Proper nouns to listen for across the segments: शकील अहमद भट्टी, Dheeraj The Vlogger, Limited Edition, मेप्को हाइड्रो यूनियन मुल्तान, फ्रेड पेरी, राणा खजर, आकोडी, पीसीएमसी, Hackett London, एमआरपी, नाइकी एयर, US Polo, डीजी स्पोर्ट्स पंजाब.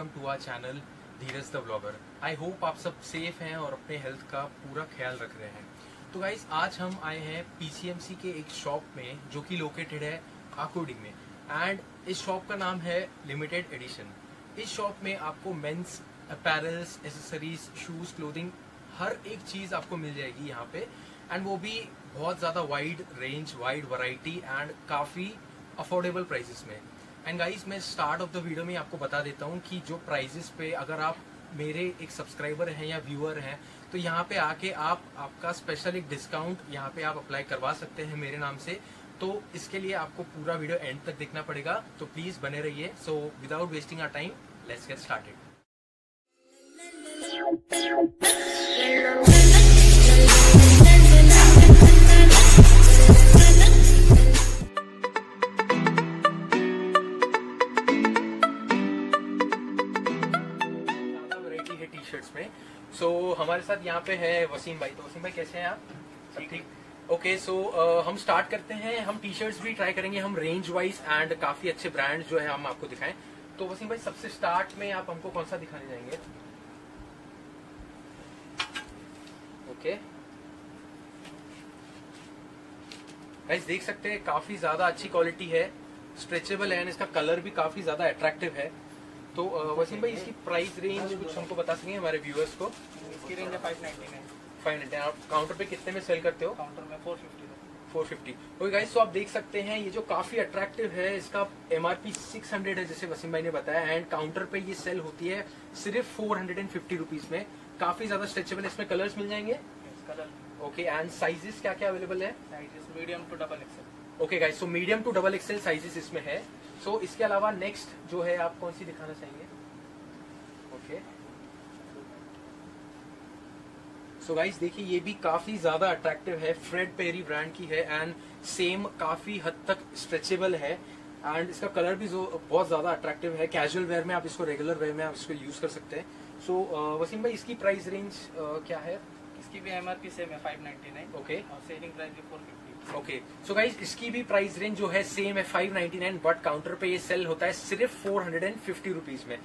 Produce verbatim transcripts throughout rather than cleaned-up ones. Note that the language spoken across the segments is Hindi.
Welcome to our channel Dheeraj the blogger. I hope आप सब सेफ हैं और अपने हेल्थ का पूरा ख्याल रख रहे हैं। तो गाइज आज हम आए हैं पीसीएमसी के एक शॉप में जो कि लोकेटेड है आकोडी में, एंड इस शॉप का नाम है लिमिटेड एडिशन। इस शॉप में आपको men's apparels, accessories, shoes, clothing, हर एक चीज़ आपको मिल जाएगी यहाँ पे, एंड वो भी बहुत ज़्यादा wide range, wide variety and काफ़ी अफोर्डेबल प्राइसेस में। एंड गाइस मैं स्टार्ट ऑफ द वीडियो में आपको बता देता हूँ कि जो प्राइजेस पे अगर आप मेरे एक सब्सक्राइबर हैं या व्यूअर हैं तो यहाँ पे आके आप आपका स्पेशल एक डिस्काउंट यहाँ पे आप अप्लाई करवा सकते हैं मेरे नाम से। तो इसके लिए आपको पूरा वीडियो एंड तक देखना पड़ेगा, तो प्लीज़ बने रहिए। So without wasting our time let's get started. So so, हमारे साथ यहाँ पे है वसीम भाई। तो वसीम भाई कैसे हैं आप? ठीक ठीक ओके। सो हम स्टार्ट करते हैं। हम टी शर्ट्स भी ट्राई करेंगे, हम रेंज वाइज एंड काफी अच्छे ब्रांड जो है हम आपको दिखाएं। तो वसीम भाई सबसे स्टार्ट में आप हमको कौन सा दिखाने जाएंगे? Okay okay. गाइस देख सकते हैं काफी ज्यादा अच्छी क्वालिटी है, स्ट्रेचेबल है एंड इसका कलर भी काफी ज्यादा अट्रैक्टिव है। तो वसीम भाई इसकी प्राइस रेंज कुछ हमको बता सकेंगे हमारे व्यूअर्स को? इसकी रेंज है फाइव नाइन्टी नाइन। आप काउंटर पे कितने में सेल करते हो? काउंटर में फोर फिफ्टी। ओके गाइस, तो आप देख सकते हैं ये जो काफी अट्रैक्टिव है, इसका एमआरपी सिक्स हंड्रेड है जैसे वसीम भाई ने बताया, एंड काउंटर पे ये सेल होती है सिर्फ four hundred and fifty rupees में। काफी ज्यादा स्ट्रेचेबल, इसमें कलर्स मिल जाएंगे। ओके एंड साइजेस क्या क्या अवेलेबल है? Sizes medium to double XL. Okay guys, so medium to double XL sizes इसमें है। सो so, इसके अलावा नेक्स्ट जो है आप कौन सी दिखाना चाहेंगे? ओके सो गाइस देखिए ये भी काफी ज्यादा अट्रैक्टिव है, फ्रेड पेरी ब्रांड की है एंड सेम काफी हद तक स्ट्रेचेबल है एंड इसका कलर भी जो बहुत ज्यादा अट्रैक्टिव है। कैजुअल वेयर में आप इसको, रेगुलर वेयर में आप इसको यूज कर सकते हैं। सो so, वसीम भाई इसकी प्राइस रेंज क्या है? इसकी भी एमआरपी सेम है फाइव नाइन्टी नाइन। ओके और सेलिंग प्राइस भी four fifty. Okay so guys इसकी भी प्राइस रेंज जो है सेम है five ninety nine, but counter पे ये सेल होता है सिर्फ four hundred and fifty rupees में।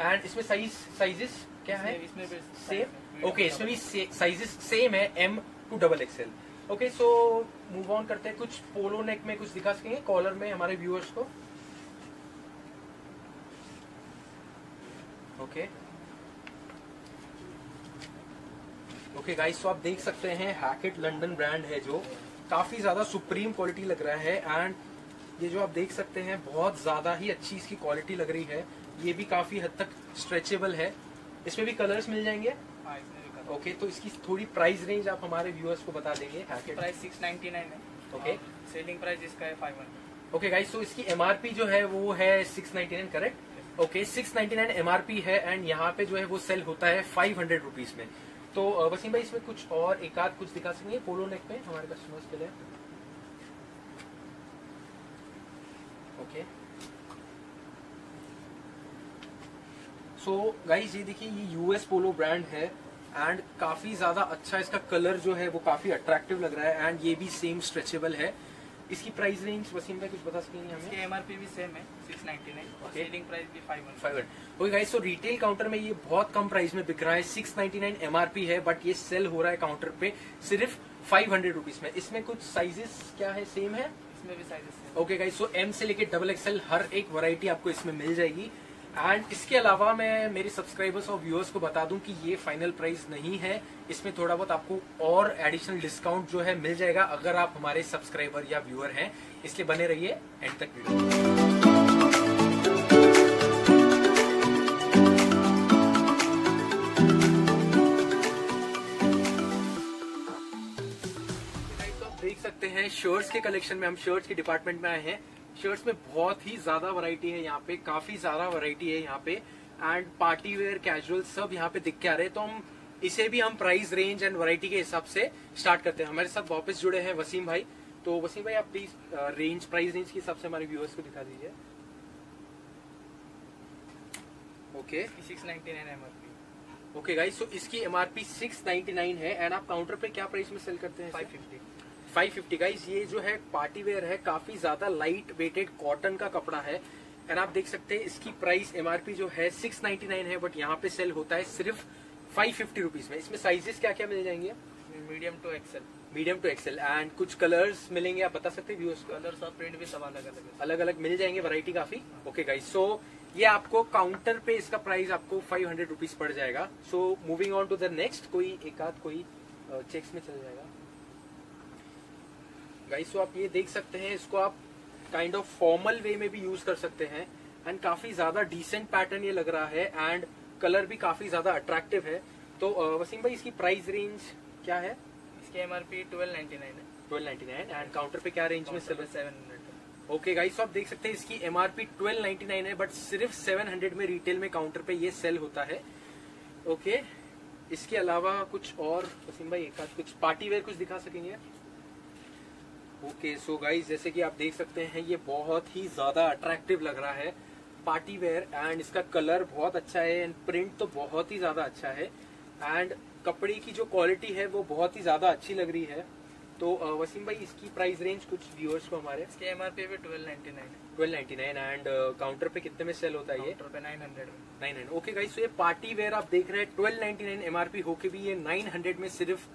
एंड इसमें साइज साइजेस क्या है? इसमें भी सेम। ओके इसमें भी साइजेस सेम है, M to double XL. Okay so move on करते हैं। कुछ पोलो नेक में कुछ दिखा सकेंगे कॉलर में हमारे व्यूअर्स को? Okay okay. Okay okay, guys तो आप देख सकते हैं हैकेट लंडन ब्रांड है जो काफी ज्यादा सुप्रीम क्वालिटी लग रहा है, एंड ये जो आप देख सकते हैं बहुत ज्यादा ही अच्छी इसकी क्वालिटी लग रही है। ये भी काफी हद तक स्ट्रेचेबल है, इसमें भी कलर्स मिल जाएंगे। ओके okay, तो इसकी थोड़ी प्राइस रेंज आप हमारे व्यूअर्स को बता देंगे? प्राइस सिक्स नाइन्टी नाइन है। ओके सेलिंग प्राइस इसका है फाइव हंड्रेड। ओके गाइस, तो इसकी एमआरपी जो है वो है six ninety nine, correct? Okay six ninety nine एमआरपी है एंड यहाँ पे जो है वो सेल होता है फाइव हंड्रेड रुपीज में। तो वसीम भाई इसमें कुछ और एक आध कुछ दिखा सकेंगे पोलो नेक में हमारे कस्टमर्स के लिए? ओके सो गाइस ये देखिए ये यूएस पोलो ब्रांड है एंड काफी ज्यादा अच्छा इसका कलर जो है वो काफी अट्रैक्टिव लग रहा है एंड ये भी सेम स्ट्रेचेबल है। इसकी प्राइस रेंज वसीम भाई कुछ बता सकेंगे हमें? इसकी एमआरपी भी सेम है सिक्स नाइन्टी नाइन और सेलिंग प्राइस भी फाइव हंड्रेड। ओके गाइस, तो रिटेल काउंटर में ये बहुत कम प्राइस में बिक रहा है, सिक्स नाइन्टी नाइन एमआरपी है बट ये सेल हो रहा है काउंटर पे सिर्फ फाइव हंड्रेड रुपीस में। इसमें कुछ साइजेस क्या है? सेम है, इसमें भी साइजेस सेम। ओके गाइस, तो एम से लेके डबल एक्सएल हर एक वैरायटी आपको इसमें मिल जाएगी। एंड इसके अलावा मैं मेरे सब्सक्राइबर्स और व्यूअर्स को बता दूं कि ये फाइनल प्राइस नहीं है, इसमें थोड़ा बहुत आपको और एडिशनल डिस्काउंट जो है मिल जाएगा अगर आप हमारे सब्सक्राइबर या व्यूअर हैं, इसलिए बने रहिए एंड तक वीडियो। तो आप देख सकते हैं शर्ट्स के कलेक्शन में, हम शर्ट्स के डिपार्टमेंट में आए हैं। शर्ट्स में बहुत ही ज्यादा वैरायटी है यहाँ पे, काफी ज्यादा वैरायटी है यहाँ पे एंड पार्टी वेयर, कैजुअल सब यहाँ पे दिख के आ रहे हैं। तो हम इसे भी हम प्राइस रेंज एंड वैरायटी के हिसाब से स्टार्ट करते हैं। हमारे साथ वापस जुड़े हैं वसीम भाई। तो वसीम भाई आप प्लीज रेंज, प्राइस रेंज के हिसाब से हमारे व्यूअर्स को दिखा दीजिए। Okay six ninety nine एमआरपी। Okay guys, तो इसकी एमआरपी सिक्स नाइन्टी नाइन है एंड आप काउंटर पे क्या प्राइस में सेल करते हैं? Five fifty. Five fifty. Guys ये जो है पार्टी वेयर है, काफी ज्यादा लाइट वेटेड कॉटन का कपड़ा है एंड आप देख सकते हैं इसकी प्राइस एमआरपी जो है सिक्स नाइन्टी नाइन है, बट यहाँ पे सेल होता है सिर्फ फाइव फिफ्टी रुपीस में। इसमें साइजेस क्या क्या मिल जाएंगे? Medium to XL, medium to XL and कुछ कलर्स मिलेंगे, आप बता सकते हैं व्यूअर्स? कलर्स और प्रिंट भी सब अलग अलग अलग अलग मिल जाएंगे, वैरायटी काफी। ओके गाइस, सो ये आपको काउंटर पे इसका प्राइस आपको फाइव हंड्रेड रुपीज पड़ जाएगा। So moving on to the next, कोई एक आध कोई चेक्स में चल जाएगा गाइस। सो आप ये देख सकते हैं, इसको आप काइंड ऑफ फॉर्मल वे में भी यूज कर सकते हैं एंड काफी ज्यादा डिसेंट पैटर्न ये लग रहा है एंड कलर भी काफी ज्यादा अट्रैक्टिव है। तो वसीम भाई इसकी प्राइस रेंज क्या है? इसकी एमआरपी ट्वेल्व नाइन्टी नाइन है, twelve ninety nine and counter पे क्या रेंज में सेल है? Seven hundred. ओके गाइस, आप देख सकते हैं इसकी एमआरपी ट्वेल्व नाइन्टी नाइन है बट सिर्फ सेवन हंड्रेड में रिटेल में काउंटर पे ये सेल होता है। ओके okay, इसके अलावा कुछ और वसीम भाई एक कुछ पार्टी वेयर कुछ दिखा सकेंगे? ओके सो गाइस, जैसे कि आप देख सकते हैं ये बहुत ही ज्यादा अट्रैक्टिव लग रहा है पार्टी वेयर एंड इसका कलर बहुत अच्छा है एंड प्रिंट तो बहुत ही ज्यादा अच्छा है एंड कपड़े की जो क्वालिटी है वो बहुत ही ज्यादा अच्छी लग रही है। तो वसीम भाई इसकी प्राइस रेंज कुछ व्यूअर्स को हमारे? इसके एमआरपी पे twelve ninety nine and counter पे कितने में सेल होता है ये? Nine hundred. Okay guys, so ये पार्टी वेयर आप देख रहे हैं ट्वेल्व नाइन्टी नाइन एमआरपी होके भी ये नाइन हंड्रेड में सिर्फ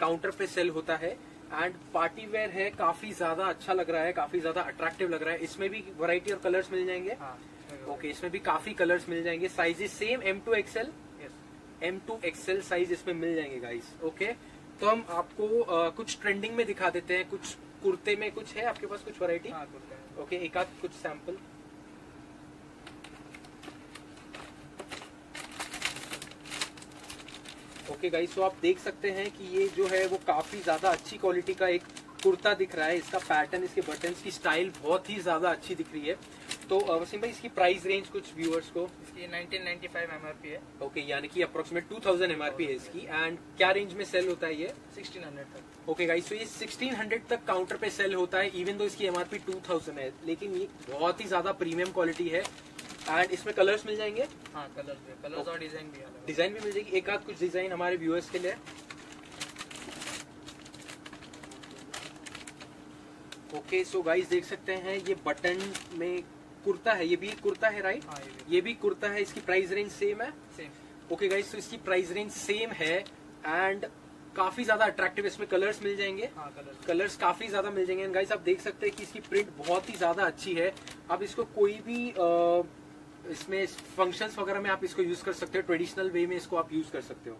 काउंटर पे सेल होता है एंड पार्टी वेयर है, काफी ज्यादा अच्छा लग रहा है, काफी ज्यादा अट्रैक्टिव लग रहा है। इसमें भी वैरायटी और कलर्स मिल जाएंगे? हाँ, ओके okay, इसमें भी काफी कलर्स मिल जाएंगे। Sizes same M to XL, M to XL size इसमें मिल जाएंगे गाइस। ओके okay, तो हम आपको आ, कुछ ट्रेंडिंग में दिखा देते हैं। कुछ कुर्ते में कुछ है आपके पास कुछ वैरायटी? हाँ, कुर्ते। ओके okay, एक आध कुछ सैंपल। ओके गाइस, तो आप देख सकते हैं कि ये जो है वो काफी ज्यादा अच्छी क्वालिटी का एक कुर्ता दिख रहा है। इसका पैटर्न, इसके बटन्स की स्टाइल बहुत ही ज्यादा अच्छी दिख रही है। तो वसीम भाई इसकी प्राइस रेंज कुछ व्यूअर्स को? इसकी नाइन्टीन नाइन्टी फाइव एमआरपी है। ओके, यानी कि अप्रोक्सीमेट टू थाउजेंड एमआरपी है इसकी एंड क्या रेंज में सेल होता है ये? सिक्सटीन हंड्रेड तक। ओके गाइस, तो ये सिक्सटीन हंड्रेड तक काउंटर पे सेल होता है इवन दो इसकी एमआरपी टू थाउजेंड है, लेकिन ये बहुत ही ज्यादा प्रीमियम क्वालिटी है एंड इसमें कलर्स मिल जाएंगे? हाँ, कलर्स भी, कलर्स और डिजाइन भी, डिजाइन भी मिल जाएगी। एक आध कुछ डिजाइन हमारे व्यूअर्स के लिए? ओके सो गाइस, देख सकते हैं ये बटन में कुर्ता है, ये भी एक कुर्ता है राइट? हाँ, ये भी, ये भी कुर्ता है। इसकी प्राइस रेंज सेम है? सेम। ओके गाइस, तो इसकी प्राइस रेंज सेम है एंड काफी ज्यादा अट्रैक्टिव, इसमें कलर्स मिल जाएंगे? हाँ, कलर्स, कलर्स काफी ज्यादा मिल जाएंगे। एंड गाइस आप देख सकते हैं कि इसकी प्रिंट बहुत ही ज्यादा अच्छी है। आप इसको कोई भी आ, इसमें फंक्शंस वगैरह में आप इसको यूज कर सकते हो, ट्रेडिशनल वे में इसको आप यूज कर सकते हो।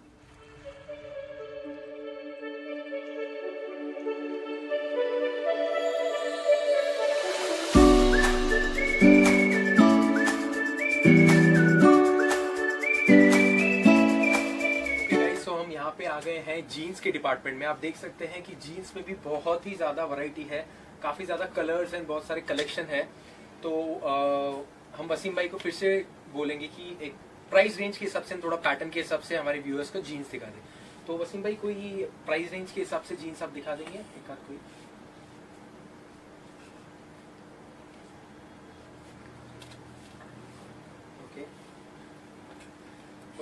आ गए हैं जीन्स के डिपार्टमेंट में। आप देख सकते हैं कि जीन्स में भी बहुत ही ज्यादा वैरायटी है, काफी ज्यादा कलर्स एंड बहुत सारे कलेक्शन है। तो आ, हम वसीम भाई को फिर से बोलेंगे कि एक प्राइस रेंज के हिसाब से, थोड़ा पैटर्न के हिसाब से हमारे व्यूअर्स को जीन्स दिखा दें। तो वसीम भाई कोई प्राइस रेंज के हिसाब से जीन्स आप दिखा देंगे एक आध कोई?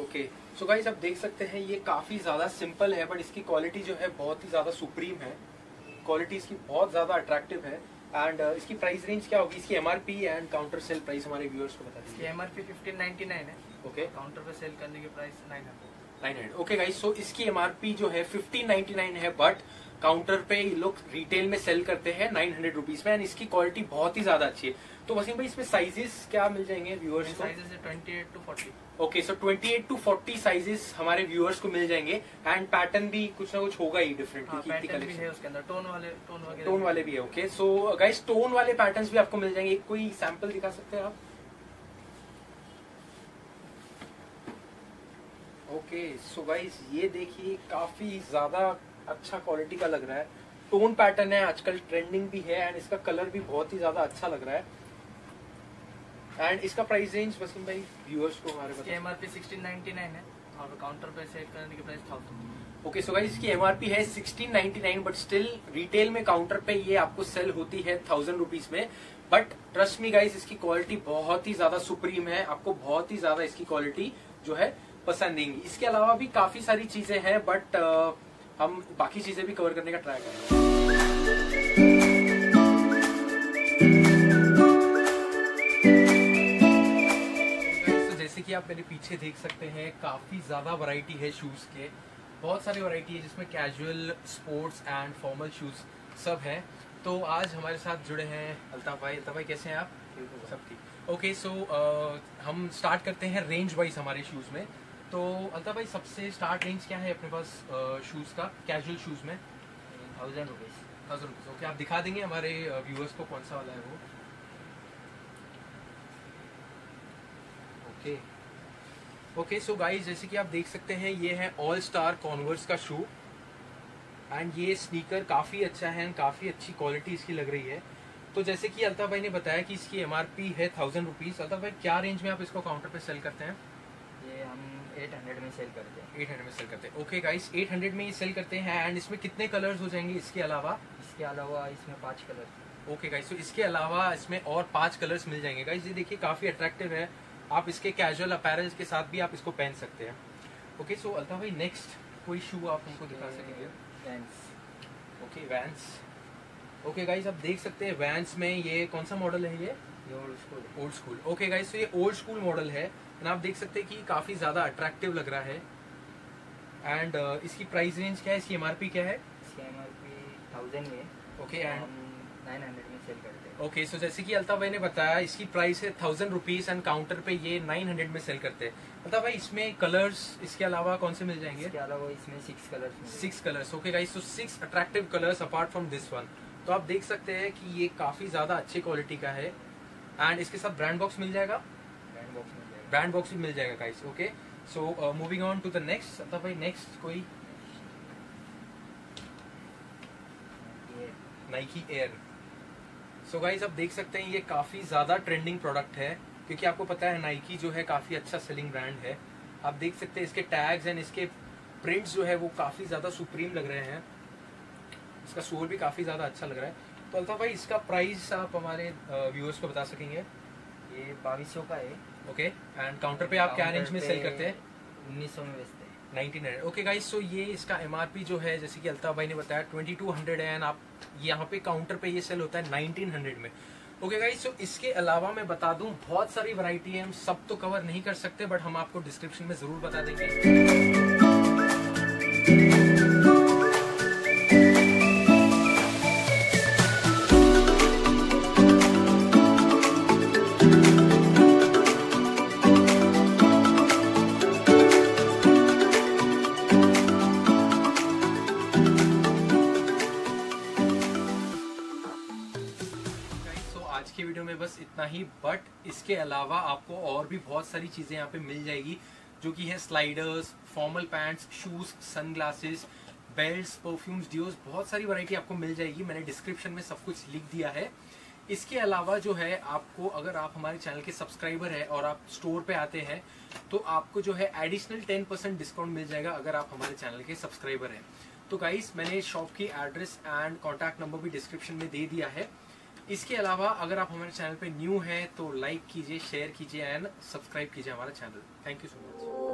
ओके सो गाइस, आप देख सकते हैं ये काफी ज्यादा सिंपल है बट इसकी क्वालिटी जो है बहुत ही ज्यादा सुप्रीम है, क्वालिटी इसकी बहुत ज्यादा अट्रैक्टिव है। एंड uh, इसकी प्राइस रेंज क्या होगी? इसकी एमआरपी and counter sale price हमारे व्यूअर्स को बता दीजिए। इसकी एमआरपी फिफ्टीन नाइन्टी नाइन है। ओके, काउंटर पे सेल करने की price nine hundred. Okay guys, so इसकी एमआरपी जो है फिफ्टीन नाइन्टी नाइन है बट काउंटर पे लोग रिटेल में सेल करते हैं नाइन हंड्रेड रुपीज में एंड इसकी क्वालिटी बहुत ही ज्यादा अच्छी है। तो वसीम भाई इसमें साइजेस क्या मिल जाएंगे व्यूअर्स को? Sizes twenty eight to forty. Okay so twenty eight to forty sizes हमारे व्यूअर्स को मिल जाएंगे एंड पैटर्न भी कुछ ना कुछ होगा ही डिफरेंट। हाँ, पैटर्न भी है उसके अंदर, टोन वाले टोन वाले टोन वाले भी है। ओके सो गाइस, टोन वाले पैटर्न्स भी आपको मिल जाएंगे। कोई सैंपल दिखा सकते हैं आप? ओके सो गाइस, ये देखिए काफी ज्यादा अच्छा क्वालिटी का लग रहा है, टोन पैटर्न है, आजकल ट्रेंडिंग भी है एंड इसका कलर भी बहुत ही ज्यादा अच्छा लग रहा है। एंड इसका प्राइस रेंज वसीम भाई व्यूअर्स को हमारे पास? एमआरपी सिक्सटीन नाइन्टी नाइन है और काउंटर पे सेल करने की price thousand. Okay so guys, इसकी एमआरपी है sixteen ninety nine but still retail में काउंटर पे ये आपको सेल होती है थाउजेंड रुपीज में। बट ट्रस्ट मी गाइस, इसकी क्वालिटी बहुत ही ज्यादा सुप्रीम है, आपको बहुत ही ज्यादा इसकी क्वालिटी जो है पसंद आएगी। इसके अलावा भी काफी सारी चीजें हैं बट uh, हम बाकी चीजें भी कवर करने का ट्राई करेंगे। आप मेरे पीछे देख सकते हैं काफ़ी ज़्यादा वैरायटी है शूज़ के, बहुत सारी वैरायटी है जिसमें casual, sports and formal shoes सब हैं। तो आज हमारे साथ जुड़े हैं अल्ताफ़ भाई। अल्ताफ़ भाई कैसे हैं आप? सब ठीक, ओके। सो हम स्टार्ट करते हैं रेंज वाइज हमारे शूज़ में। तो अल्ताफ़ भाई, सबसे स्टार्ट रेंज क्या है अपने पास शूज़ का कैजुअल शूज़ में? Thousand rupees thousand rupees okay. आप दिखा देंगे हमारे व्यूअर्स को कौन सा वाला है वो? Okay okay. सो गाइस, जैसे कि आप देख सकते हैं ये है ऑल स्टार कॉन्वर्स का शू एंड ये स्नीकर काफ़ी अच्छा है एंड काफ़ी अच्छी क्वालिटी इसकी लग रही है। तो जैसे कि अल्ताफ़ भाई ने बताया कि इसकी एमआरपी है थाउजेंड रुपीज़। अल्ताफ़ भाई, क्या रेंज में आप इसको काउंटर पे सेल करते हैं? ये हम एट हंड्रेड में सेल करते हैं। एट हंड्रेड में सेल करते हैं, ओके गाइस। एट हंड्रेड में ये सेल करते हैं एंड इसमें कितने कलर्स हो जाएंगे इसके अलावा? इसके अलावा इसमें पाँच कलर, ओके गाइस। तो इसके अलावा इसमें और पाँच कलर्स मिल जाएंगे गाइस। ये देखिए काफ़ी अट्रैक्टिव है, आप इसके कैजुअल अपैरल्स के साथ भी आप इसको पहन सकते हैं। ओके, सो अल्ताफ़ भाई नेक्स्ट कोई शू आप हमको दिखा सकेंगे? Vans, okay Vans, okay guys. आप देख सकते हैं वैंस में ये कौन सा मॉडल है? ये old school, old school, okay guys. तो ये ओल्ड स्कूल मॉडल है एंड आप देख सकते हैं कि काफ़ी ज़्यादा अट्रैक्टिव लग रहा है। एंड uh, इसकी प्राइस रेंज क्या है? इसकी एमआरपी क्या है? इसकी एमआरपी थाउजेंड है, ओके एंड नाइन हंड्रेड में सेल करते हैं। ओके, सो जैसे कि अल्ताफ़ भाई ने बताया इसकी प्राइस है थाउजेंड रुपीज़ एंड काउंटर पे ये नाइन हंड्रेड में सेल करते हैं। अल्ताफ़ भाई, इसमें कलर्स इसके अलावा कौन से मिल जाएंगे? इसके अलावा इसमें six colours, six colours, okay guys. तो six attractive colours apart from this one. तो आप देख सकते हैं कि ये काफ़ी ज़्यादा अच्छी क्वालिटी का है एंड इसके साथ ब्रांड बॉक्स मिल जाएगा, ब्रांड बॉक्स मिल जाएगा, ब्रांड बॉक्स भी मिल जाएगा guys. Okay, so moving on to the next. Altaf भाई नेक्स्ट कोई? नाइकी एयर। सो गाइज, आप देख सकते हैं ये काफ़ी ज़्यादा ट्रेंडिंग प्रोडक्ट है क्योंकि आपको पता है नाइकी जो है काफ़ी अच्छा सेलिंग ब्रांड है। आप देख सकते हैं इसके टैग्स एंड इसके प्रिंट्स जो है वो काफ़ी ज़्यादा सुप्रीम लग रहे हैं, इसका सोल भी काफ़ी ज़्यादा अच्छा लग रहा है। तो अल्ताफ़ भाई, इसका प्राइस आप हमारे व्यूअर्स को बता सकेंगे? ये बाईस सौ का है, ओके एंड काउंटर पे आप क्या रेंज में सेल करते हैं? उन्नीस सौ में बेचते हैं, nineteen hundred okay guys. So ये इसका एमआरपी जो है जैसे कि अल्ताफ़ भाई ने बताया ट्वेंटी टू हंड्रेड है एंड आप यहाँ पे काउंटर पे ये सेल होता है नाइनटीन हंड्रेड में, ओके गाइज। सो इसके अलावा मैं बता दूँ बहुत सारी वैरायटी है, हम सब तो कवर नहीं कर सकते बट हम आपको डिस्क्रिप्शन में ज़रूर बता देंगे। बस इतना ही, बट इसके अलावा आपको और भी बहुत सारी चीज़ें यहाँ पे मिल जाएगी जो कि है sliders, formal pants, shoes, sunglasses, belts, perfumes, deos, बहुत सारी वैरायटी आपको मिल जाएगी। मैंने डिस्क्रिप्शन में सब कुछ लिख दिया है। इसके अलावा जो है आपको, अगर आप हमारे चैनल के सब्सक्राइबर हैं और आप स्टोर पे आते हैं तो आपको जो है एडिशनल टेन परसेंट डिस्काउंट मिल जाएगा अगर आप हमारे चैनल के सब्सक्राइबर हैं। तो गाइस, मैंने शॉप की एड्रेस एंड कॉन्टैक्ट नंबर भी डिस्क्रिप्शन में दे दिया है। इसके अलावा अगर आप हमारे चैनल पे न्यू हैं तो लाइक कीजिए, शेयर कीजिए एंड सब्सक्राइब कीजिए हमारा channel. Thank you so much.